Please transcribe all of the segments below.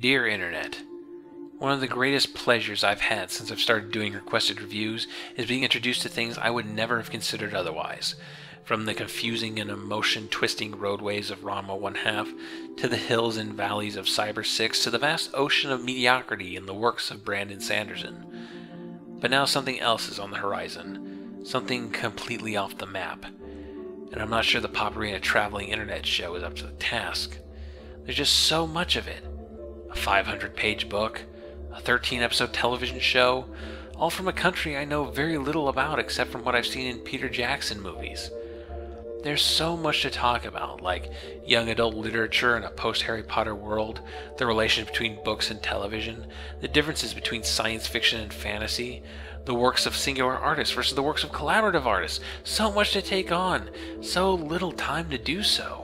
Dear Internet, one of the greatest pleasures I've had since I've started doing requested reviews is being introduced to things I would never have considered otherwise. From the confusing and emotion-twisting roadways of Rama 1/2, to the hills and valleys of Cyber 6, to the vast ocean of mediocrity in the works of Brandon Sanderson. But now something else is on the horizon, something completely off the map, and I'm not sure the Pop Arena traveling internet show is up to the task. There's just so much of it. A 500-page book, a 13-episode television show, all from a country I know very little about except from what I've seen in Peter Jackson movies. There's so much to talk about, like young adult literature in a post-Harry Potter world, the relations between books and television, the differences between science fiction and fantasy, the works of singular artists versus the works of collaborative artists. So much to take on, so little time to do so.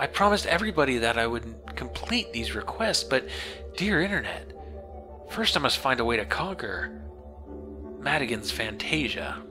I promised everybody that I would complete these requests, but dear Internet, first I must find a way to conquer Maddigan's Fantasia.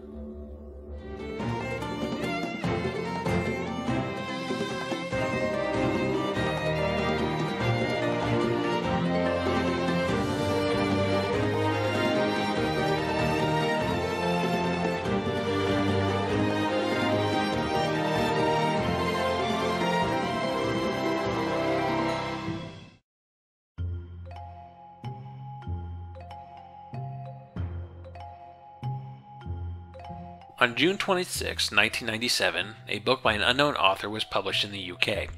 On June 26, 1997, a book by an unknown author was published in the UK.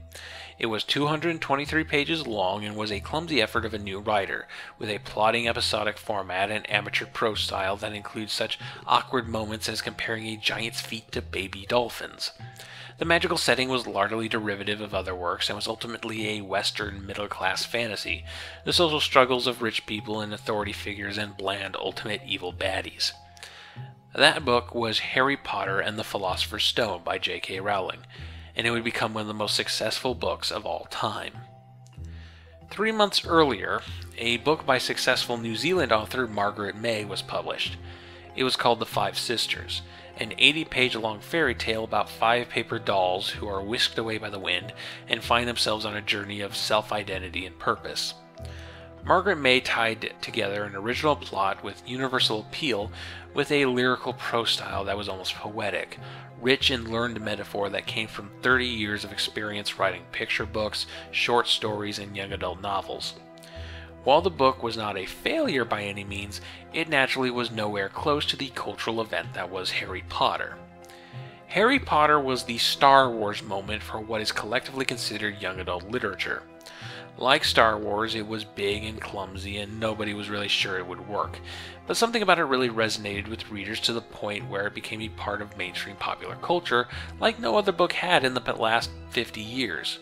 It was 223 pages long and was a clumsy effort of a new writer, with a plodding episodic format and amateur prose style that includes such awkward moments as comparing a giant's feet to baby dolphins. The magical setting was largely derivative of other works and was ultimately a Western middle-class fantasy, the social struggles of rich people and authority figures and bland ultimate evil baddies. That book was Harry Potter and the Philosopher's Stone by J.K. Rowling, and it would become one of the most successful books of all time. 3 months earlier, a book by successful New Zealand author Margaret Mahy was published. It was called The Five Sisters, an 80-page-long fairy tale about five paper dolls who are whisked away by the wind and find themselves on a journey of self-identity and purpose. Margaret Mahy tied together an original plot with universal appeal with a lyrical prose style that was almost poetic, rich in learned metaphor that came from 30 years of experience writing picture books, short stories, and young adult novels. While the book was not a failure by any means, it naturally was nowhere close to the cultural event that was Harry Potter. Harry Potter was the Star Wars moment for what is collectively considered young adult literature. Like Star Wars, it was big and clumsy, and nobody was really sure it would work, but something about it really resonated with readers to the point where it became a part of mainstream popular culture like no other book had in the last 50 years.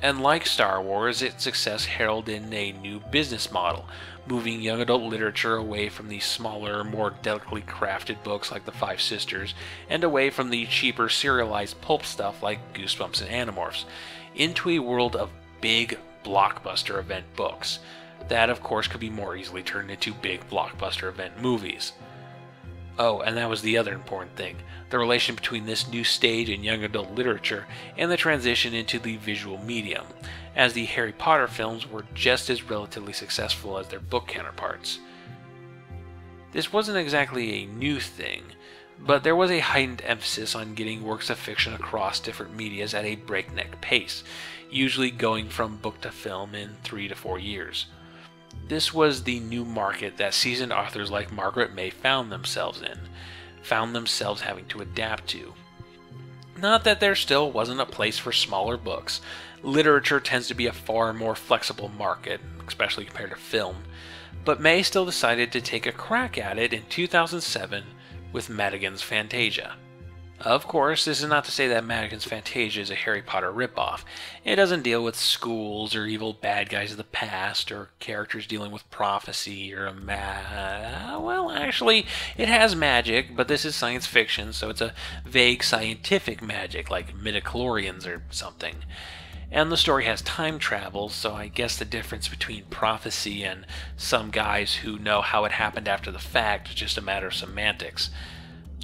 And like Star Wars, its success heralded a new business model, moving young adult literature away from the smaller, more delicately crafted books like The Five Sisters, and away from the cheaper, serialized pulp stuff like Goosebumps and Animorphs, into a world of big, blockbuster event books, that of course could be more easily turned into big blockbuster event movies. Oh, and that was the other important thing, the relation between this new stage in young adult literature and the transition into the visual medium, as the Harry Potter films were just as relatively successful as their book counterparts. This wasn't exactly a new thing, but there was a heightened emphasis on getting works of fiction across different medias at a breakneck pace, usually going from book to film in 3 to 4 years. This was the new market that seasoned authors like Margaret Mahy found themselves in, having to adapt to. Not that there still wasn't a place for smaller books. Literature tends to be a far more flexible market, especially compared to film, but Mahy still decided to take a crack at it in 2007 with Maddigan's Fantasia. Of course, this is not to say that Maddigan's Fantasia is a Harry Potter ripoff. It doesn't deal with schools or evil bad guys of the past or characters dealing with prophecy or well, actually, it has magic, but this is science fiction, so it's a vague scientific magic like midichlorians or something. And the story has time travel, so I guess the difference between prophecy and some guys who know how it happened after the fact is just a matter of semantics.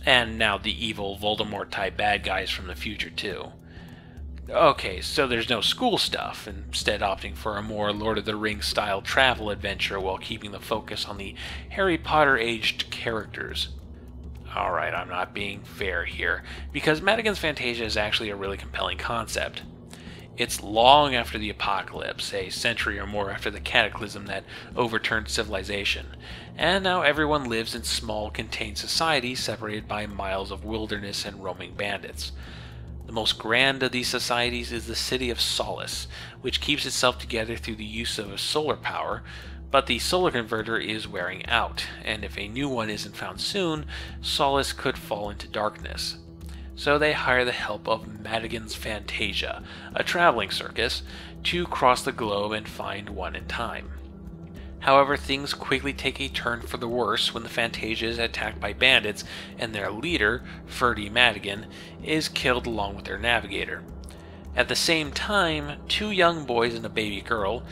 And now the evil Voldemort-type bad guys from the future, too. okay, so there's no school stuff, instead opting for a more Lord of the Rings-style travel adventure while keeping the focus on the Harry Potter-aged characters. Alright, I'm not being fair here, because Maddigan's Fantasia is actually a really compelling concept. It's long after the apocalypse, a century or more after the cataclysm that overturned civilization, and now everyone lives in small, contained societies separated by miles of wilderness and roaming bandits. The most grand of these societies is the City of Solace, which keeps itself together through the use of solar power, but the solar converter is wearing out, and if a new one isn't found soon, Solace could fall into darkness. So they hire the help of Maddigan's Fantasia, a traveling circus, to cross the globe and find one in time. However, things quickly take a turn for the worse when the Fantasia is attacked by bandits and their leader, Ferdy Maddigan, is killed along with their navigator. At the same time, two young boys and a baby girl,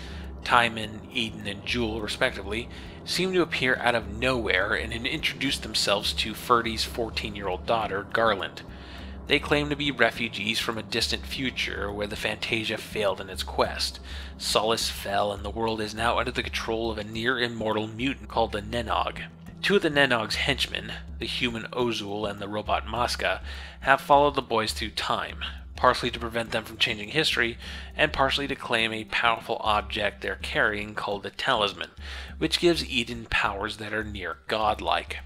Timon, Eden, and Jewel respectively, seem to appear out of nowhere and introduce themselves to Ferdy's 14-year-old daughter, Garland. They claim to be refugees from a distant future where the Fantasia failed in its quest. Solace fell and the world is now under the control of a near-immortal mutant called the Nenog. Two of the Nenog's henchmen, the human Ozul and the robot Maska, have followed the boys through time, partially to prevent them from changing history, and partially to claim a powerful object they're carrying called the Talisman, which gives Eden powers that are near godlike.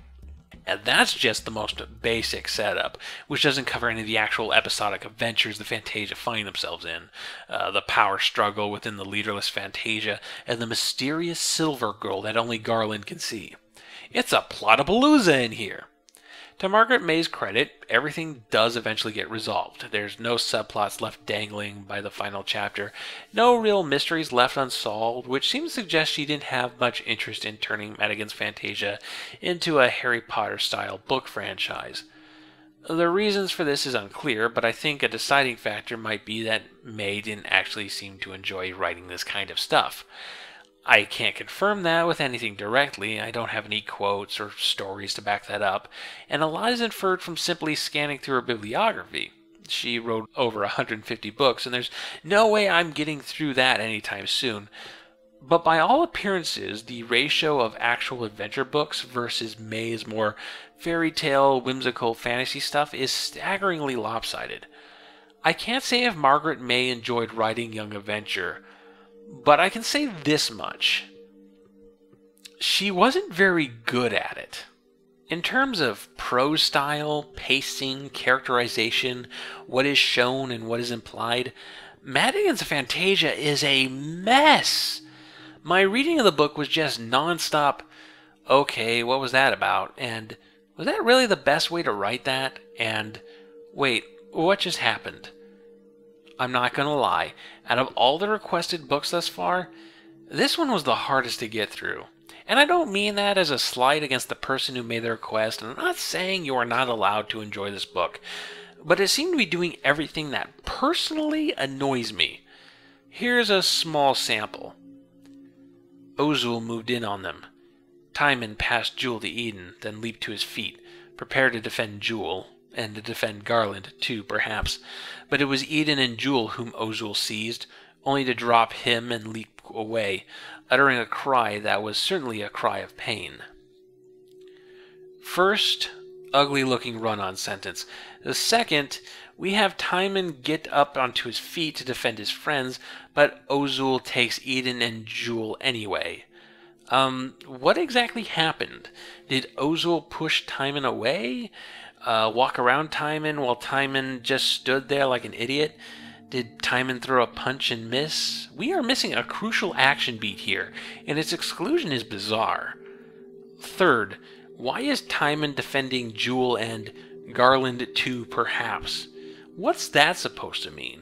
And that's just the most basic setup, which doesn't cover any of the actual episodic adventures the Fantasia find themselves in. The power struggle within the leaderless Fantasia, and the mysterious silver girl that only Garland can see. It's a plot-a-palooza in here! To Margaret Mahy's credit, everything does eventually get resolved. There's no subplots left dangling by the final chapter, no real mysteries left unsolved, which seems to suggest she didn't have much interest in turning Maddigan's Fantasia into a Harry Potter-style book franchise. The reasons for this is unclear, but I think a deciding factor might be that May didn't actually seem to enjoy writing this kind of stuff. I can't confirm that with anything directly, I don't have any quotes or stories to back that up, and a lot is inferred from simply scanning through her bibliography. She wrote over 150 books, and there's no way I'm getting through that anytime soon. But by all appearances, the ratio of actual adventure books versus May's more fairy tale, whimsical fantasy stuff is staggeringly lopsided. I can't say if Margaret Mahy enjoyed writing young adventure, but I can say this much. She wasn't very good at it. In terms of prose style, pacing, characterization, what is shown and what is implied, Maddigan's Fantasia is a mess! My reading of the book was just non-stop, okay, what was that about? And was that really the best way to write that? And wait, what just happened? I'm not gonna lie, out of all the requested books thus far, this one was the hardest to get through. And I don't mean that as a slight against the person who made the request, and I'm not saying you are not allowed to enjoy this book, but it seemed to be doing everything that personally annoys me. Here's a small sample. Ozul moved in on them. Timon passed Jewel to Eden, then leaped to his feet, prepared to defend Jewel, and to defend Garland, too, perhaps. But it was Eden and Jewel whom Ozul seized, only to drop him and leap away, uttering a cry that was certainly a cry of pain. First, ugly-looking run-on sentence. The second, we have Timon get up onto his feet to defend his friends, but Ozul takes Eden and Jewel anyway. What exactly happened? Did Ozul push Timon away? Walk around Timon while Timon just stood there like an idiot? Did Timon throw a punch and miss? We are missing a crucial action beat here, and its exclusion is bizarre. Third, why is Timon defending Jewel and Garland too, perhaps? What's that supposed to mean?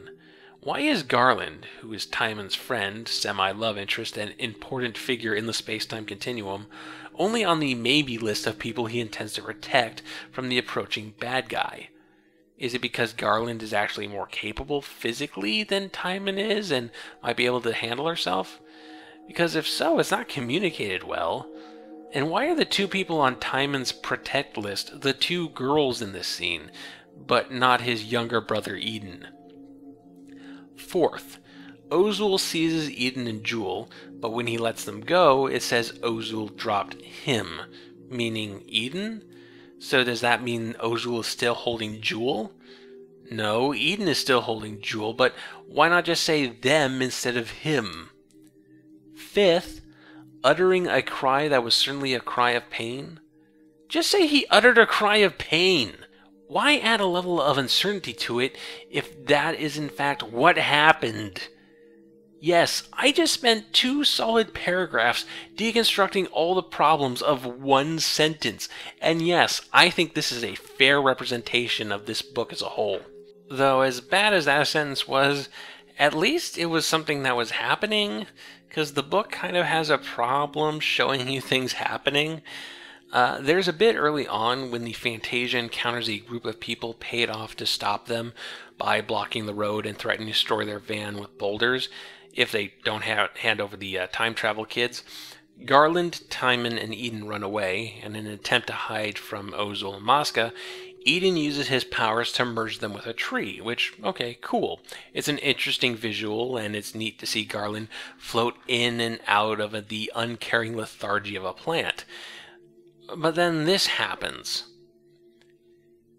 Why is Garland, who is Timon's friend, semi-love interest, and important figure in the space-time continuum, only on the maybe list of people he intends to protect from the approaching bad guy? Is it because Garland is actually more capable physically than Timon is and might be able to handle herself? Because if so, it's not communicated well. And why are the two people on Timon's protect list the two girls in this scene, but not his younger brother Eden? Fourth, Ozul seizes Eden and Jewel, but when he lets them go, it says Ozul dropped him, meaning Eden? So does that mean Ozul is still holding Jewel? No, Eden is still holding Jewel, but why not just say them instead of him? Fifth, uttering a cry that was certainly a cry of pain? Just say he uttered a cry of pain! Why add a level of uncertainty to it if that is in fact what happened? Yes, I just spent two solid paragraphs deconstructing all the problems of one sentence, and yes, I think this is a fair representation of this book as a whole. Though as bad as that sentence was, at least it was something that was happening, because the book kind of has a problem showing you things happening. There's a bit early on when the Fantasia encounters a group of people paid off to stop them by blocking the road and threatening to destroy their van with boulders if they don't hand over the time travel kids. Garland, Timon, and Eden run away, and in an attempt to hide from Ozul and Mosca, Eden uses his powers to merge them with a tree, which, okay, cool. It's an interesting visual, and it's neat to see Garland float in and out of the uncaring lethargy of a plant. But then this happens.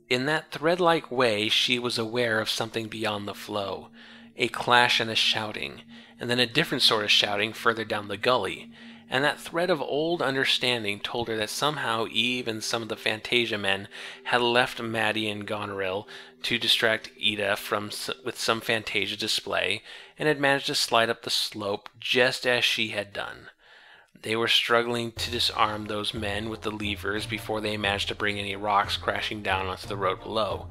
In that thread-like way, she was aware of something beyond the flow. A clash and a shouting, and then a different sort of shouting further down the gully, and that thread of old understanding told her that somehow Eve and some of the Fantasia men had left Maddie and Goneril to distract Ida with some Fantasia display, and had managed to slide up the slope just as she had done. They were struggling to disarm those men with the levers before they managed to bring any rocks crashing down onto the road below.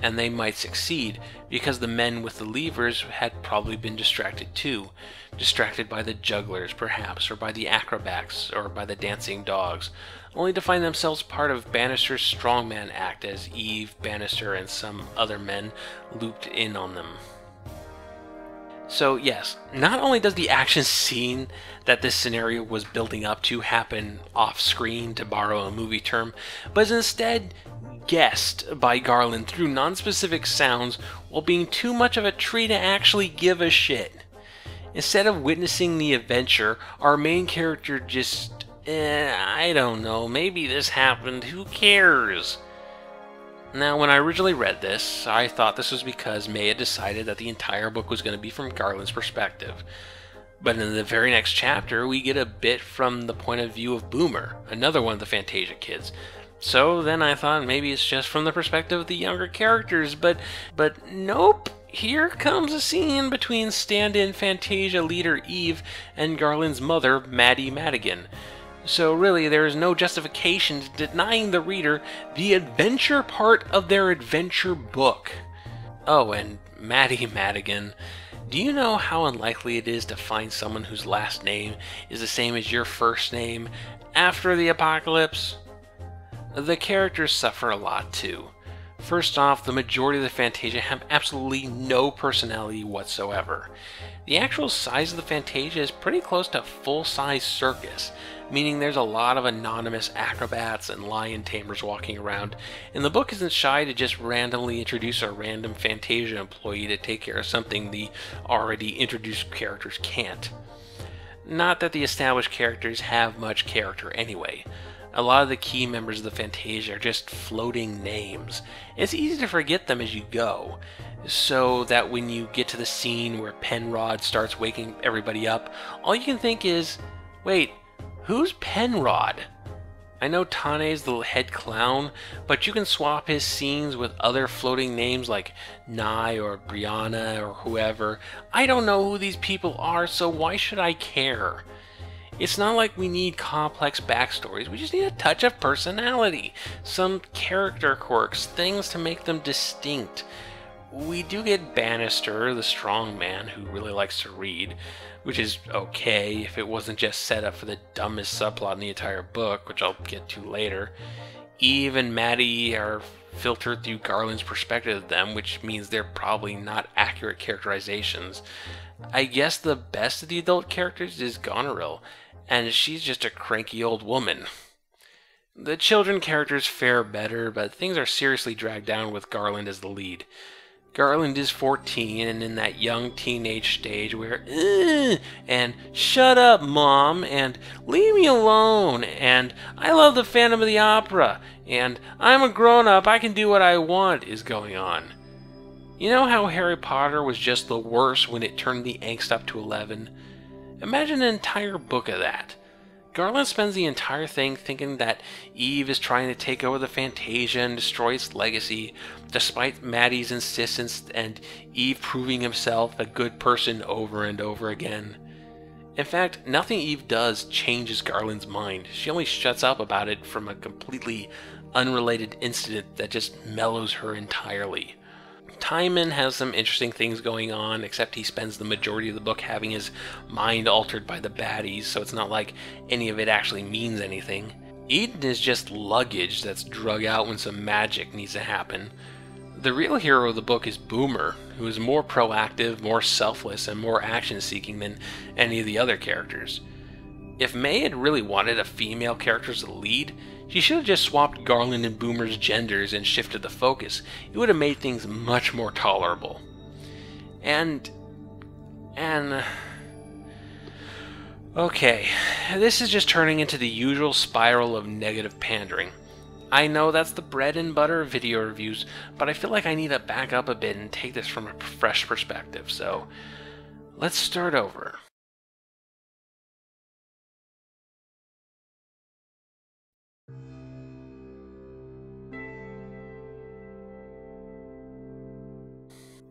And they might succeed, because the men with the levers had probably been distracted too. Distracted by the jugglers, perhaps, or by the acrobats, or by the dancing dogs, only to find themselves part of Bannister's strongman act as Eve, Bannister, and some other men looped in on them. So yes, not only does the action scene that this scenario was building up to happen off-screen, to borrow a movie term, but is instead guessed by Garland through non-specific sounds while being too much of a tree to actually give a shit. Instead of witnessing the adventure, our main character just, I don't know, maybe this happened, who cares? Now, when I originally read this, I thought this was because May had decided that the entire book was going to be from Garland's perspective. But in the very next chapter, we get a bit from the point of view of Boomer, another one of the Fantasia kids. So then I thought maybe it's just from the perspective of the younger characters, but nope. Here comes a scene between stand-in Fantasia leader Eve and Garland's mother, Maddie Maddigan. So really, there is no justification to denying the reader the adventure part of their adventure book. Oh, and Maddie Maddigan. Do you know how unlikely it is to find someone whose last name is the same as your first name after the apocalypse? The characters suffer a lot too. First off, the majority of the Fantasia have absolutely no personality whatsoever. The actual size of the Fantasia is pretty close to a full-size circus, meaning there's a lot of anonymous acrobats and lion tamers walking around, and the book isn't shy to just randomly introduce a random Fantasia employee to take care of something the already introduced characters can't. Not that the established characters have much character anyway. A lot of the key members of the Fantasia are just floating names. It's easy to forget them as you go, so that when you get to the scene where Penrod starts waking everybody up, all you can think is, wait, who's Penrod? I know Tane's the head clown, but you can swap his scenes with other floating names like Nye or Brianna or whoever. I don't know who these people are, so why should I care? It's not like we need complex backstories, we just need a touch of personality, some character quirks, things to make them distinct. We do get Bannister, the strong man who really likes to read, which is okay if it wasn't just set up for the dumbest subplot in the entire book, which I'll get to later. Eve and Maddie are filtered through Garland's perspective of them, which means they're probably not accurate characterizations. I guess the best of the adult characters is Goneril, and she's just a cranky old woman. The children characters fare better, but things are seriously dragged down with Garland as the lead. Garland is 14 and in that young teenage stage where and shut up mom and leave me alone and I love the Phantom of the Opera and I'm a grown-up, I can do what I want is going on. You know how Harry Potter was just the worst when it turned the angst up to 11? Imagine an entire book of that. Garland spends the entire thing thinking that Eve is trying to take over the Fantasia and destroy its legacy, despite Maddie's insistence and Eve proving himself a good person over and over again. In fact, nothing Eve does changes Garland's mind. She only shuts up about it from a completely unrelated incident that just mellows her entirely. Timon has some interesting things going on, except he spends the majority of the book having his mind altered by the baddies, so it's not like any of it actually means anything. Eden is just luggage that's drug out when some magic needs to happen. The real hero of the book is Boomer, who is more proactive, more selfless, and more action-seeking than any of the other characters. If May had really wanted a female character as the lead, she should have just swapped Garland and Boomer's genders and shifted the focus. It would have made things much more tolerable. Okay, this is just turning into the usual spiral of negative pandering. I know that's the bread and butter of video reviews, but I feel like I need to back up a bit and take this from a fresh perspective, so let's start over.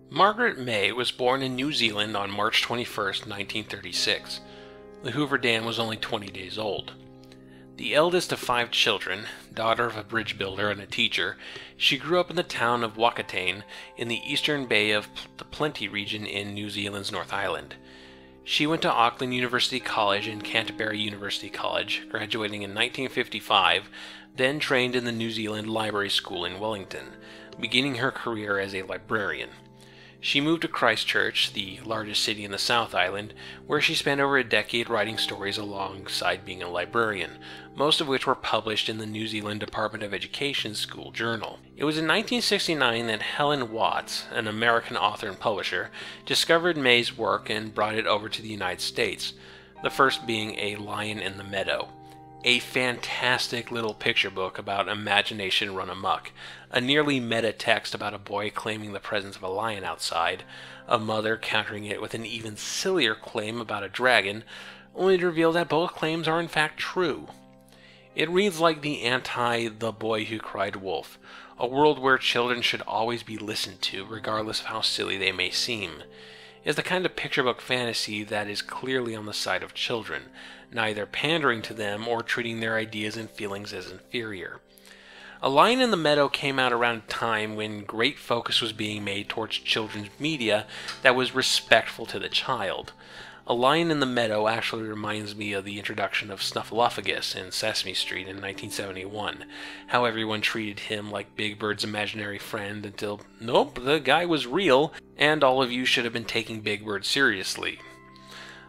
Margaret Mahy was born in New Zealand on March 21, 1936. The Hoover Dam was only 20 days old. The eldest of 5 children, daughter of a bridge builder and a teacher, she grew up in the town of Wakatane in the eastern bay of the Plenty region in New Zealand's North Island. She went to Auckland University College and Canterbury University College, graduating in 1955, then trained in the New Zealand Library School in Wellington, beginning her career as a librarian. She moved to Christchurch, the largest city in the South Island, where she spent over a decade writing stories alongside being a librarian, most of which were published in the New Zealand Department of Education School Journal. It was in 1969 that Helen Watts, an American author and publisher, discovered May's work and brought it over to the United States, the first being A Lion in the Meadow, a fantastic little picture book about imagination run amok, a nearly meta text about a boy claiming the presence of a lion outside, a mother countering it with an even sillier claim about a dragon, only to reveal that both claims are in fact true. It reads like the anti-The Boy Who Cried Wolf, a world where children should always be listened to, regardless of how silly they may seem. Is the kind of picture book fantasy that is clearly on the side of children, neither pandering to them or treating their ideas and feelings as inferior. A Lion in the Meadow came out around a time when great focus was being made towards children's media that was respectful to the child. A Lion in the Meadow actually reminds me of the introduction of Snuffleupagus in Sesame Street in 1971, how everyone treated him like Big Bird's imaginary friend until, nope, the guy was real, and all of you should have been taking Big Bird seriously.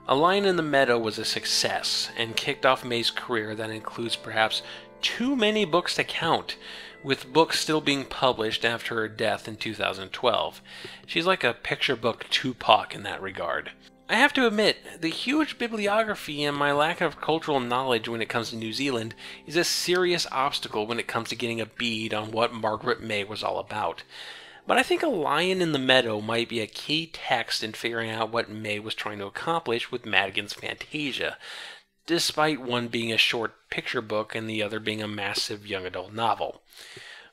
A Lion in the Meadow was a success, and kicked off May's career that includes perhaps too many books to count, with books still being published after her death in 2012. She's like a picture book Tupac in that regard. I have to admit, the huge bibliography and my lack of cultural knowledge when it comes to New Zealand is a serious obstacle when it comes to getting a bead on what Margaret Mahy was all about. But I think A Lion in the Meadow might be a key text in figuring out what May was trying to accomplish with Maddigan's Fantasia, despite one being a short picture book and the other being a massive young adult novel.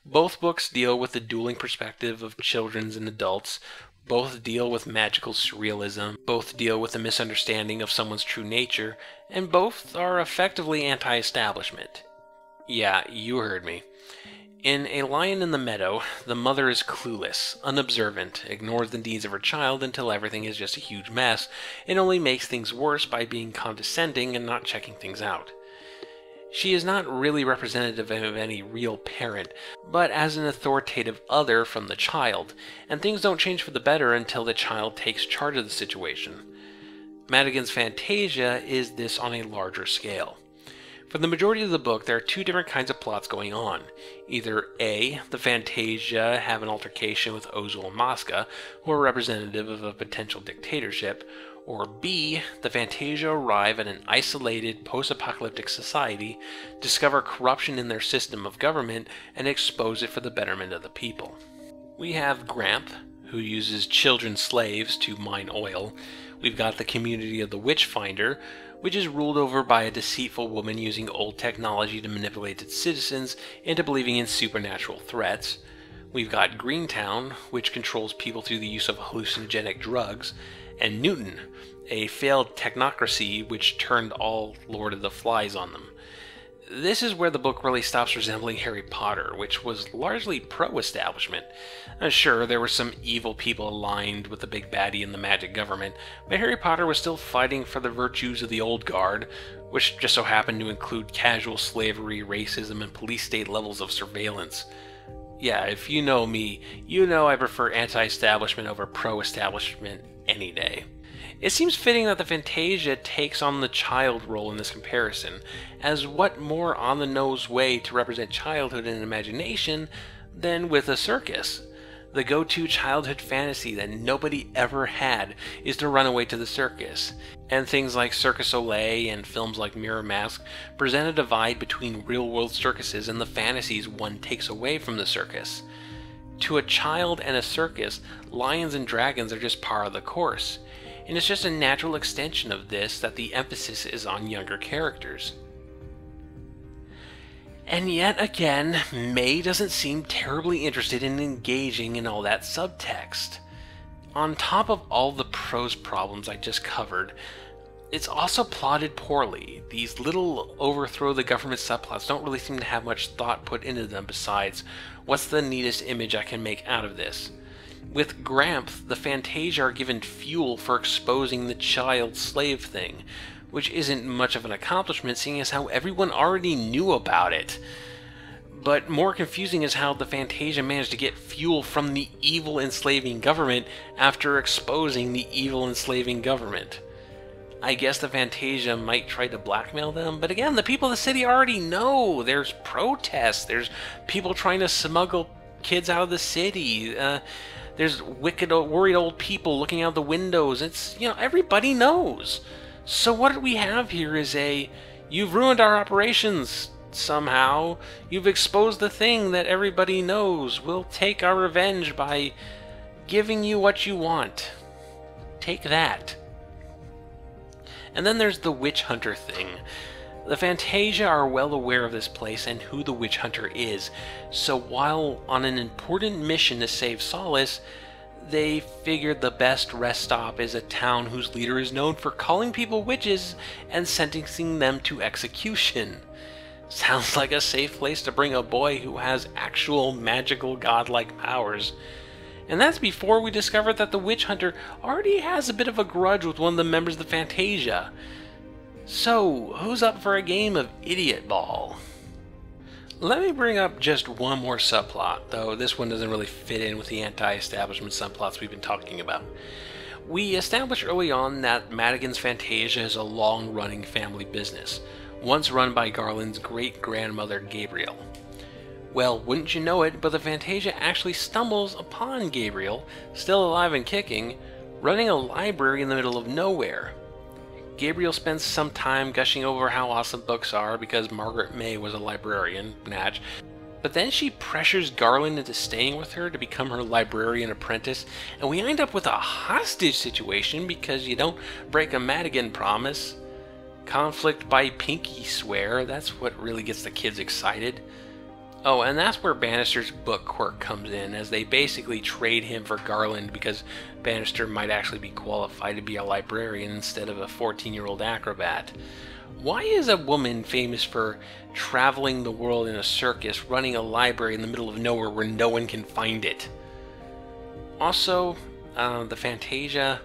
Both books deal with the dueling perspective of children and adults. Both deal with magical surrealism, both deal with a misunderstanding of someone's true nature, and both are effectively anti-establishment. Yeah, you heard me. In A Lion in the Meadow, the mother is clueless, unobservant, ignores the needs of her child until everything is just a huge mess, and only makes things worse by being condescending and not checking things out. She is not really representative of any real parent, but as an authoritative other from the child, and things don't change for the better until the child takes charge of the situation. Maddigan's Fantasia is this on a larger scale. For the majority of the book, there are two different kinds of plots going on. Either A, the Fantasia have an altercation with Ozul and Mosca, who are representative of a potential dictatorship, or B, the Fantasia arrive at an isolated, post-apocalyptic society, discover corruption in their system of government, and expose it for the betterment of the people. We have Gramp, who uses children slaves to mine oil. We've got the community of the Witchfinder, which is ruled over by a deceitful woman using old technology to manipulate its citizens into believing in supernatural threats. We've got Greentown, which controls people through the use of hallucinogenic drugs, and Newton, a failed technocracy which turned all Lord of the Flies on them. This is where the book really stops resembling Harry Potter, which was largely pro-establishment. Sure, there were some evil people aligned with the big baddie and the magic government, but Harry Potter was still fighting for the virtues of the old guard, which just so happened to include casual slavery, racism, and police state levels of surveillance. Yeah, if you know me, you know I prefer anti-establishment over pro-establishment any day. It seems fitting that the Fantasia takes on the child role in this comparison, as what more on-the-nose way to represent childhood and imagination than with a circus? The go-to childhood fantasy that nobody ever had is to run away to the circus, and things like Cirque du Soleil and films like Mirror Mask present a divide between real-world circuses and the fantasies one takes away from the circus. To a child and a circus, lions and dragons are just par of the course. And it's just a natural extension of this that the emphasis is on younger characters. And yet again, May doesn't seem terribly interested in engaging in all that subtext. On top of all the prose problems I just covered, it's also plotted poorly. These little overthrow the government subplots don't really seem to have much thought put into them besides, what's the neatest image I can make out of this? With Gramp, the Fantasia are given fuel for exposing the child slave thing, which isn't much of an accomplishment seeing as how everyone already knew about it. But more confusing is how the Fantasia managed to get fuel from the evil enslaving government after exposing the evil enslaving government. I guess the Fantasia might try to blackmail them, but again, the people of the city already know. There's protests, there's people trying to smuggle kids out of the city, there's wicked, worried old people looking out the windows. It's, you know, everybody knows. So what we have here is a, you've ruined our operations somehow. You've exposed the thing that everybody knows. We'll take our revenge by giving you what you want. Take that. And then there's the witch hunter thing. The Fantasia are well aware of this place and who the Witch Hunter is, so while on an important mission to save Solace, they figured the best rest stop is a town whose leader is known for calling people witches and sentencing them to execution. Sounds like a safe place to bring a boy who has actual magical godlike powers. And that's before we discovered that the Witch Hunter already has a bit of a grudge with one of the members of the Fantasia. So, who's up for a game of idiot ball? Let me bring up just one more subplot, though this one doesn't really fit in with the anti-establishment subplots we've been talking about. We established early on that Maddigan's Fantasia is a long-running family business, once run by Garland's great-grandmother Gabriel. Well, wouldn't you know it, but the Fantasia actually stumbles upon Gabriel, still alive and kicking, running a library in the middle of nowhere. Gabriel spends some time gushing over how awesome books are because Margaret Mahy was a librarian, natch, but then she pressures Garland into staying with her to become her librarian apprentice, and we end up with a hostage situation because you don't break a Maddigan promise. Conflict by pinky swear, that's what really gets the kids excited. Oh, and that's where Bannister's book quirk comes in, as they basically trade him for Garland because Bannister might actually be qualified to be a librarian instead of a 14-year-old acrobat. Why is a woman famous for traveling the world in a circus, running a library in the middle of nowhere where no one can find it? Also, the Fantasia.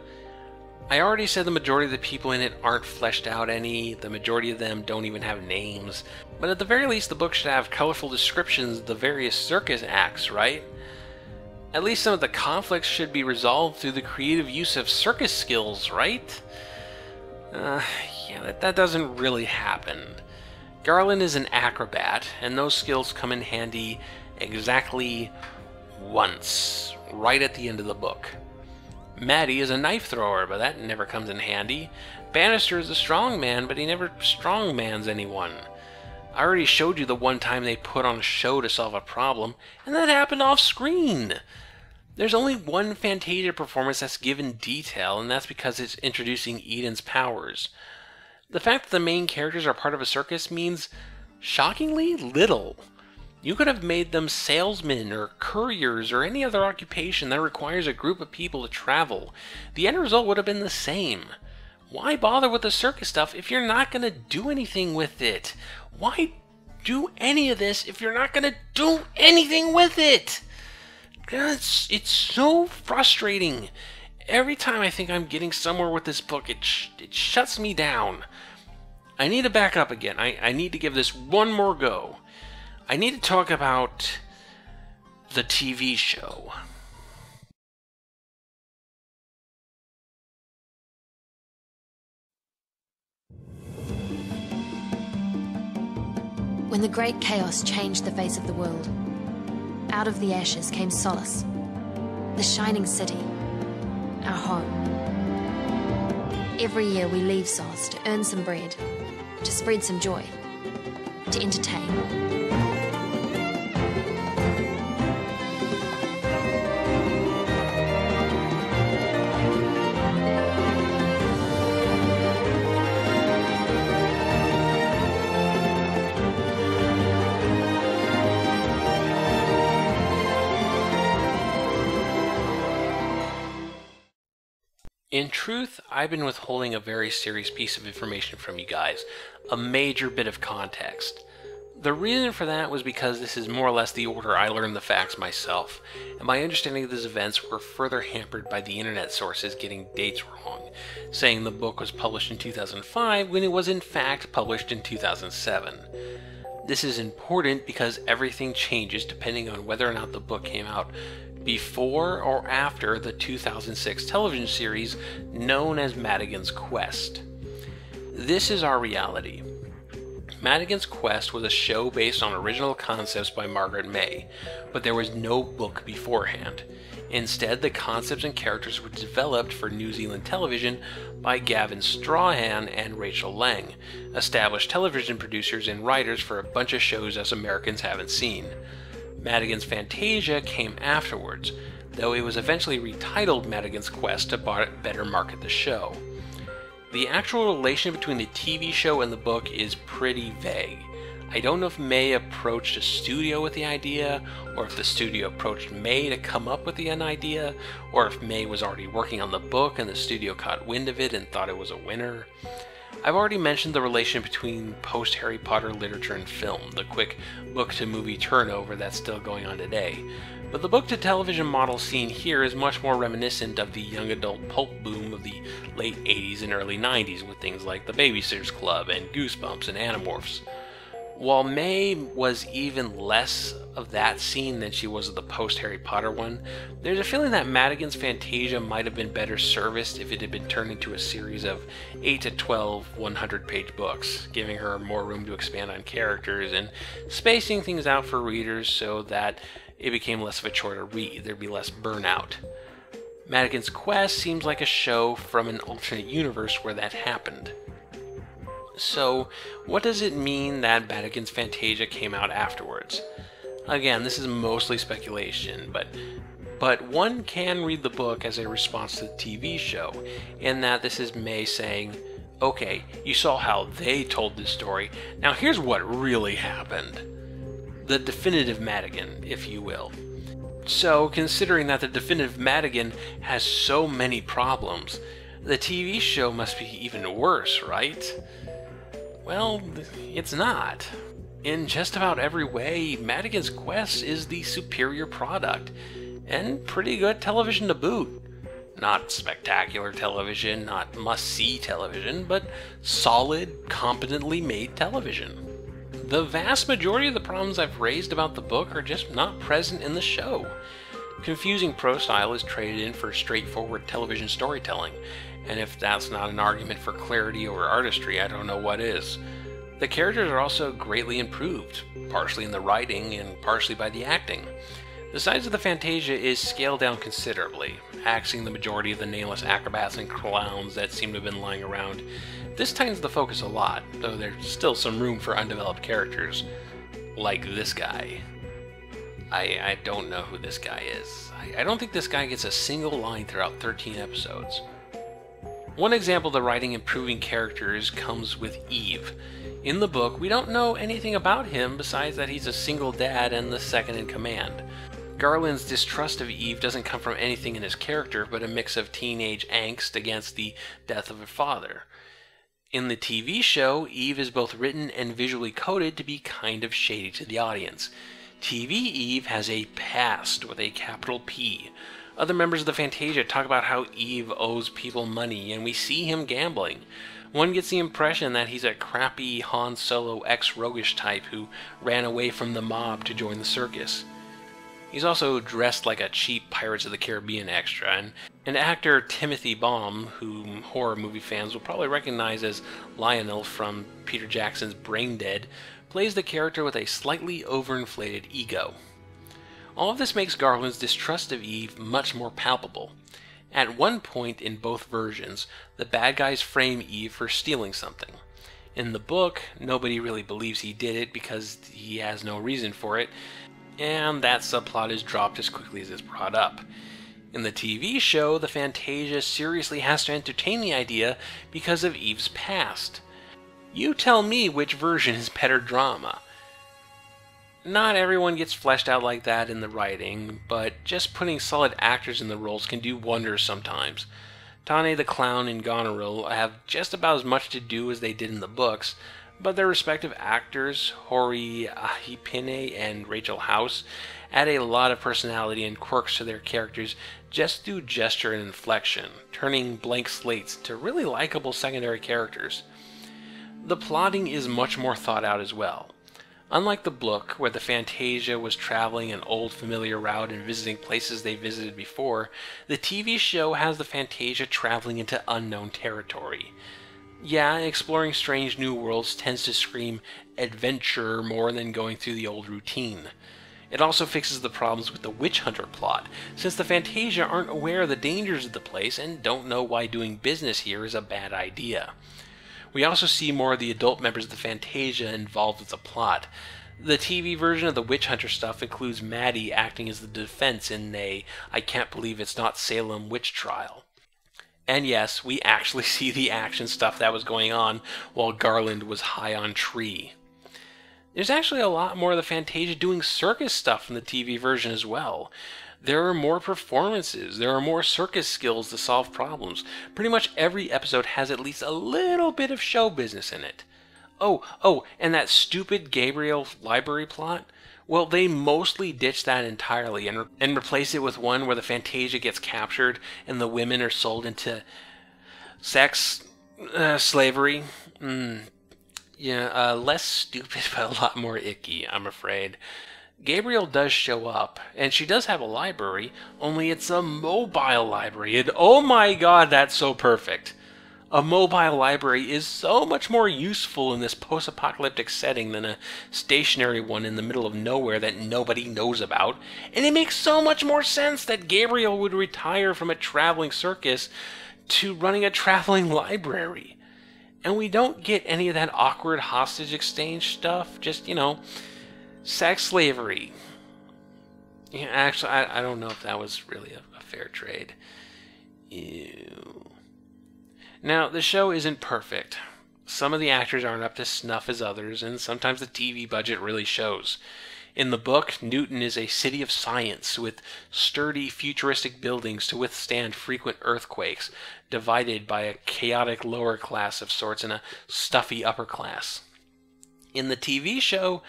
I already said the majority of the people in it aren't fleshed out any, the majority of them don't even have names, but at the very least the book should have colorful descriptions of the various circus acts, right? At least some of the conflicts should be resolved through the creative use of circus skills, right? Yeah, that doesn't really happen. Garland is an acrobat, and those skills come in handy exactly once, right at the end of the book. Maddie is a knife thrower, but that never comes in handy. Bannister is a strong man, but he never strongmans anyone. I already showed you the one time they put on a show to solve a problem, and that happened off screen. There's only one Fantasia performance that's given detail, and that's because it's introducing Eden's powers. The fact that the main characters are part of a circus means shockingly little. You could have made them salesmen or couriers or any other occupation that requires a group of people to travel. The end result would have been the same. Why bother with the circus stuff if you're not going to do anything with it? Why do any of this if you're not going to do anything with it? It's so frustrating. Every time I think I'm getting somewhere with this book, it shuts me down. I need to back up again. I need to give this one more go. I need to talk about the TV show. When the great chaos changed the face of the world, out of the ashes came solace, the shining city, our home. Every year we leave Soz to earn some bread, to spread some joy, to entertain. In truth, I've been withholding a very serious piece of information from you guys, a major bit of context. The reason for that was because this is more or less the order I learned the facts myself, and my understanding of these events were further hampered by the internet sources getting dates wrong, saying the book was published in 2005 when it was in fact published in 2007. This is important because everything changes depending on whether or not the book came out before or after the 2006 television series known as Maddigan's Quest. This is our reality. Maddigan's Quest was a show based on original concepts by Margaret Mahy, but there was no book beforehand. Instead, the concepts and characters were developed for New Zealand television by Gavin Strawhan and Rachel Lang, established television producers and writers for a bunch of shows us Americans haven't seen. Maddigan's Fantasia came afterwards, though it was eventually retitled Maddigan's Quest to better market the show. The actual relation between the TV show and the book is pretty vague. I don't know if May approached a studio with the idea, or if the studio approached May to come up with the idea, or if May was already working on the book and the studio caught wind of it and thought it was a winner. I've already mentioned the relation between post-Harry Potter literature and film, the quick book-to-movie turnover that's still going on today. But the book-to-television model seen here is much more reminiscent of the young adult pulp boom of the late 80s and early 90s with things like The Babysitter's Club and Goosebumps and Animorphs. While May was even less of that scene than she was of the post-Harry Potter one, there's a feeling that Maddigan's Fantasia might have been better serviced if it had been turned into a series of 8 to 12 100-page books, giving her more room to expand on characters and spacing things out for readers so that it became less of a chore to read, there'd be less burnout. Maddigan's Quest seems like a show from an alternate universe where that happened. So, what does it mean that Maddigan's Fantasia came out afterwards? Again, this is mostly speculation, but one can read the book as a response to the TV show, in that this is May saying, okay, you saw how they told this story, now here's what really happened. The definitive Maddigan, if you will. So, considering that the definitive Maddigan has so many problems, the TV show must be even worse, right? Well, it's not. In just about every way, Maddigan's Quest is the superior product, and pretty good television to boot. Not spectacular television, not must-see television, but solid, competently made television. The vast majority of the problems I've raised about the book are just not present in the show. Confusing pro style is traded in for straightforward television storytelling, and if that's not an argument for clarity or artistry, I don't know what is. The characters are also greatly improved, partially in the writing and partially by the acting. The size of the Fantasia is scaled down considerably, axing the majority of the nameless acrobats and clowns that seem to have been lying around. This tightens the focus a lot, though there's still some room for undeveloped characters. Like this guy. I don't know who this guy is. I don't think this guy gets a single line throughout 13 episodes. One example of the writing improving characters comes with Eve. In the book, we don't know anything about him besides that he's a single dad and the second in command. Garland's distrust of Eve doesn't come from anything in his character, but a mix of teenage angst against the death of her father. In the TV show, Eve is both written and visually coded to be kind of shady to the audience. TV Eve has a past with a capital P. Other members of the Fantasia talk about how Eve owes people money, and we see him gambling. One gets the impression that he's a crappy Han Solo ex-roguish type who ran away from the mob to join the circus. He's also dressed like a cheap Pirates of the Caribbean extra, and actor Timothy Baum, whom horror movie fans will probably recognize as Lionel from Peter Jackson's Brain Dead, plays the character with a slightly overinflated ego. All of this makes Garland's distrust of Eve much more palpable. At one point in both versions, the bad guys frame Eve for stealing something. In the book, nobody really believes he did it because he has no reason for it, and that subplot is dropped as quickly as it's brought up. In the TV show, the Fantasia seriously has to entertain the idea because of Eve's past. You tell me which version is better drama. Not everyone gets fleshed out like that in the writing, but just putting solid actors in the roles can do wonders sometimes. Tane the Clown and Goneril have just about as much to do as they did in the books, but their respective actors, Hori Ahipine and Rachel House, add a lot of personality and quirks to their characters just through gesture and inflection, turning blank slates to really likable secondary characters. The plotting is much more thought out as well. Unlike the book, where the Fantasia was traveling an old familiar route and visiting places they visited before, the TV show has the Fantasia traveling into unknown territory. Yeah, exploring strange new worlds tends to scream adventure more than going through the old routine. It also fixes the problems with the witch hunter plot, since the Fantasia aren't aware of the dangers of the place and don't know why doing business here is a bad idea. We also see more of the adult members of the Fantasia involved with the plot. The TV version of the witch hunter stuff includes Maddie acting as the defense in a I can't believe it's not Salem witch trial. And yes, we actually see the action stuff that was going on while Garland was high on tree. There's actually a lot more of the Fantasia doing circus stuff in the TV version as well. There are more performances, there are more circus skills to solve problems. Pretty much every episode has at least a little bit of show business in it. Oh, and that stupid Gabriel library plot? Well, they mostly ditch that entirely and replace it with one where the Fantasia gets captured and the women are sold into sex, slavery. Yeah, less stupid, but a lot more icky, I'm afraid. Gabriel does show up, and she does have a library, only it's a mobile library, and oh my god, that's so perfect. A mobile library is so much more useful in this post-apocalyptic setting than a stationary one in the middle of nowhere that nobody knows about, and it makes so much more sense that Gabriel would retire from a traveling circus to running a traveling library. And we don't get any of that awkward hostage exchange stuff, just, you know, sex slavery. Yeah, actually, I don't know if that was really a fair trade. Ew. Now, the show isn't perfect. Some of the actors aren't up to snuff as others, and sometimes the TV budget really shows. In the book, Newton is a city of science with sturdy, futuristic buildings to withstand frequent earthquakes, divided by a chaotic lower class of sorts and a stuffy upper class. In the TV show,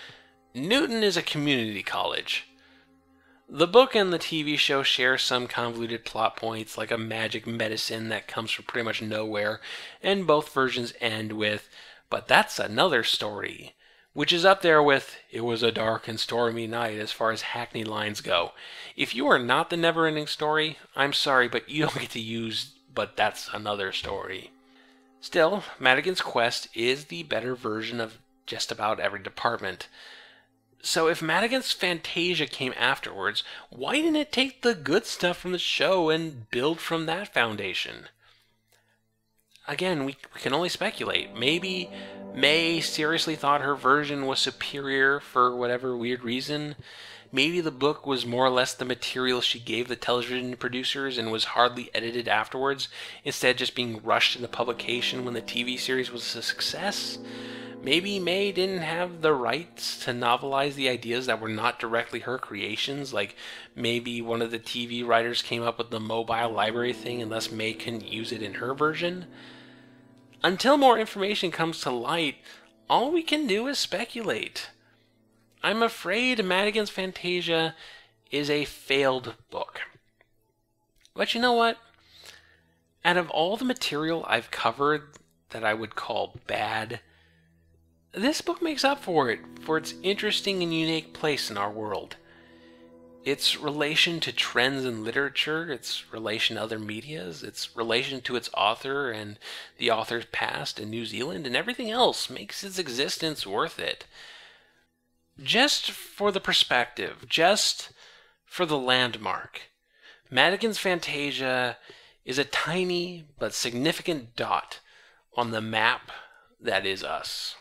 Newton is a community college. The book and the TV show share some convoluted plot points, like a magic medicine that comes from pretty much nowhere, and both versions end with, but that's another story, which is up there with, it was a dark and stormy night as far as hackney lines go. If you are not the never-ending story, I'm sorry, but you don't get to use, but that's another story. Still, Maddigan's Quest is the better version of just about every department. So if Maddigan's Fantasia came afterwards, why didn't it take the good stuff from the show and build from that foundation? Again, we can only speculate. Maybe May seriously thought her version was superior for whatever weird reason. Maybe the book was more or less the material she gave the television producers and was hardly edited afterwards, instead just being rushed into publication when the TV series was a success. Maybe May didn't have the rights to novelize the ideas that were not directly her creations, like maybe one of the TV writers came up with the mobile library thing and thus May couldn't use it in her version. Until more information comes to light, all we can do is speculate. I'm afraid Maddigan's Fantasia is a failed book. But you know what? Out of all the material I've covered that I would call bad, this book makes up for it, for its interesting and unique place in our world. Its relation to trends in literature, its relation to other medias, its relation to its author and the author's past in New Zealand, and everything else makes its existence worth it. Just for the perspective, just for the landmark, Maddigan's Fantasia is a tiny but significant dot on the map that is us.